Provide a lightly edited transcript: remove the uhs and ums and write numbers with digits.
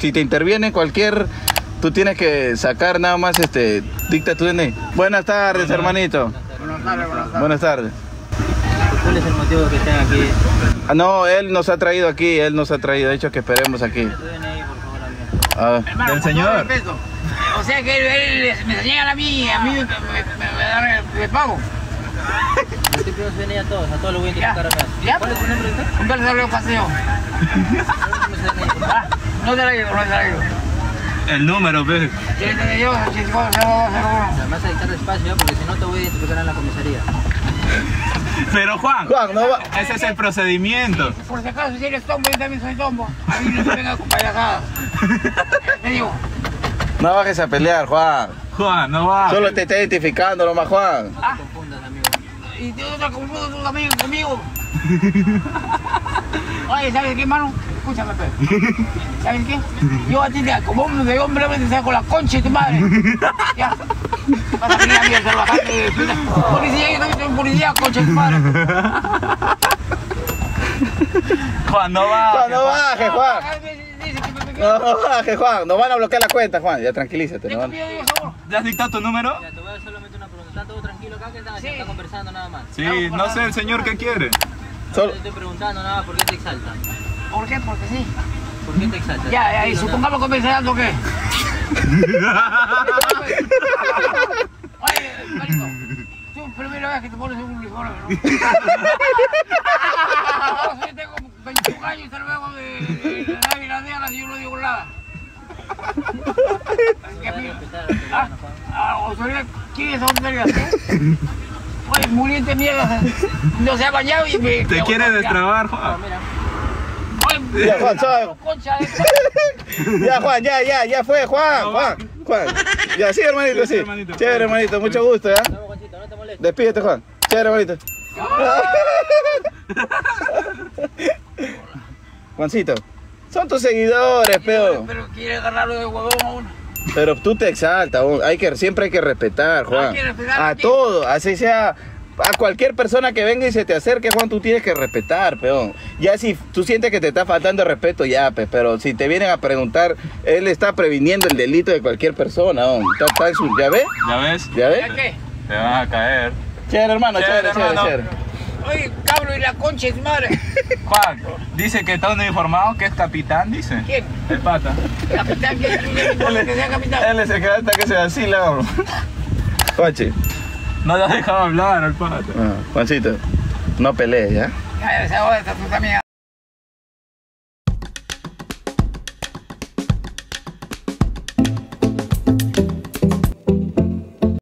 si te interviene cualquier, tú tienes que sacar nada más, dicta tu DNI. Buenas tardes, buenas, hermanito. Buenas tardes. ¿Cuál es el motivo de que estén aquí? Ah, no, él nos ha traído aquí, de hecho que esperemos aquí. Tu DNI, por favor, a ver. ¿Del señor? O sea que él me señala a mí me pago. Yo siempre los venía a todos los voy a identificar acá. ¿Cuál es tu nombre? Un verdadero paseo. No te la llevo, El número, pues. Yo, vas a dictar despacio, porque si no te voy a identificar en la comisaría. Pero Juan, no va. Ese es el procedimiento. Por si acaso, si eres tombo, yo también soy tombo. A mí no se venga con payasadas. Te digo. No bajes a pelear, Juan. Juan, no bajes. Solo te está identificando nomás, Juan. No te confundas, amigo. Y te confundas tus amigos conmigo. Oye, ¿sabes qué, mano? Escúchame, Pedro. ¿Sabes qué? Yo a ti, como hombre de hombre, te saco la concha de tu madre. Ya. Vas a venir a mí a ser bajante. Policía, yo también soy un policía, concha de tu madre. Juan, no bajes. Juan, no bajes, Juan. No, Juan, nos van a bloquear la cuenta, Juan. Ya tranquilízate. ¿Ya has dictado tu número? Ya, te voy a solamente una pregunta. ¿Está todo tranquilo acá? ¿Qué están está conversando nada más? Sí, no sé el señor qué quiere. Solo te estoy preguntando nada, ¿por qué te exalta? ¿Por qué? Porque sí. ¿Por qué te exalta? Ya, y supongamos que me exaltando, ¿qué? Oye, Marito, tú es la primera vez que te pones en un uniforme, ¿no? Yo tengo 21 años y te luego de la viradiana, yo no digo nada. ¿Quién es Osorio? Oye, muriente mierda, no se ha bañado y me... Te quiere destrabar, Juan. Oye, ya, Juan, ya fue, Juan. Ya, sí, hermanito, sí. Chévere, hermanito, mucho gusto, ¿ya? Despídete, Juan. Chévere, hermanito. Juancito, son tus seguidores, peo. Pero quiere agarrarlo de huevón a uno. Pero tú te exaltas, siempre hay que respetar, Juan. A todo, así sea, a cualquier persona que venga y se te acerque, Juan, tú tienes que respetar, peón. Ya si tú sientes que te está faltando respeto, ya, pues, pero si te vienen a preguntar, él está previniendo el delito de cualquier persona, está en su... ¿Ya ves? ¿Ya ves? ¿Ya qué? Te vas a caer. Chévere, hermano, chévere. Oye, cabro, y la concha es madre. Juan, dice que está uniformado, que es capitán, dice. ¿Quién? El pata. ¿Capitán? ¿Quién? Que sea capitán. Él es el que hasta que se vacila, bro. Juanchi. No lo has dejado hablar al pata. Juancito, no pelees, ¿ya? Ya, esa hora está tu amiga.